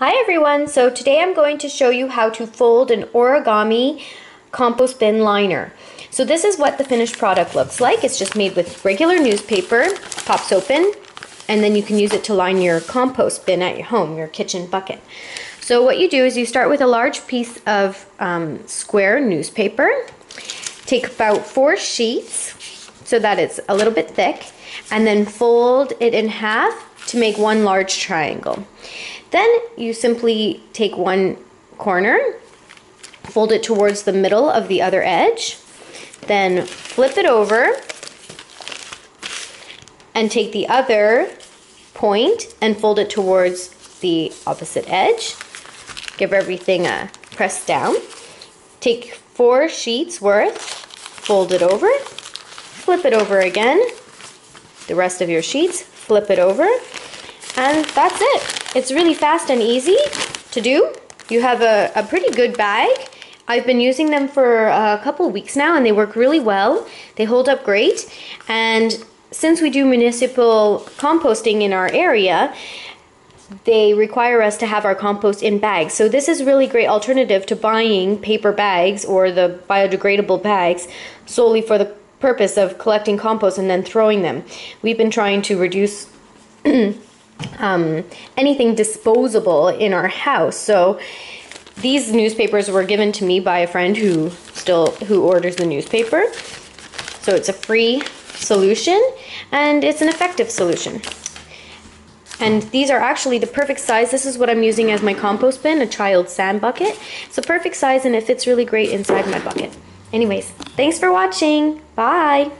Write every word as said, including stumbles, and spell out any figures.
Hi everyone, so today I'm going to show you how to fold an origami compost bin liner. So this is what the finished product looks like. It's just made with regular newspaper, pops open, and then you can use it to line your compost bin at your home, your kitchen bucket. So what you do is you start with a large piece of um, square newspaper, take about four sheets so that it's a little bit thick, and then fold it in half to make one large triangle. Then you simply take one corner, fold it towards the middle of the other edge, then flip it over and take the other point and fold it towards the opposite edge. Give everything a press down. Take four sheets worth, fold it over, flip it over again, the rest of your sheets, flip it over, and that's it. It's really fast and easy to do. You have a, a pretty good bag. I've been using them for a couple weeks now and they work really well. They hold up great. And since we do municipal composting in our area, they require us to have our compost in bags. So this is a really great alternative to buying paper bags or the biodegradable bags solely for the purpose of collecting compost and then throwing them. We've been trying to reduce Um, anything disposable in our house. So these newspapers were given to me by a friend who still who orders the newspaper. So it's a free solution and it's an effective solution. And these are actually the perfect size. This is what I'm using as my compost bin, a child's sand bucket. It's a perfect size and it fits really great inside my bucket. Anyways, thanks for watching. Bye.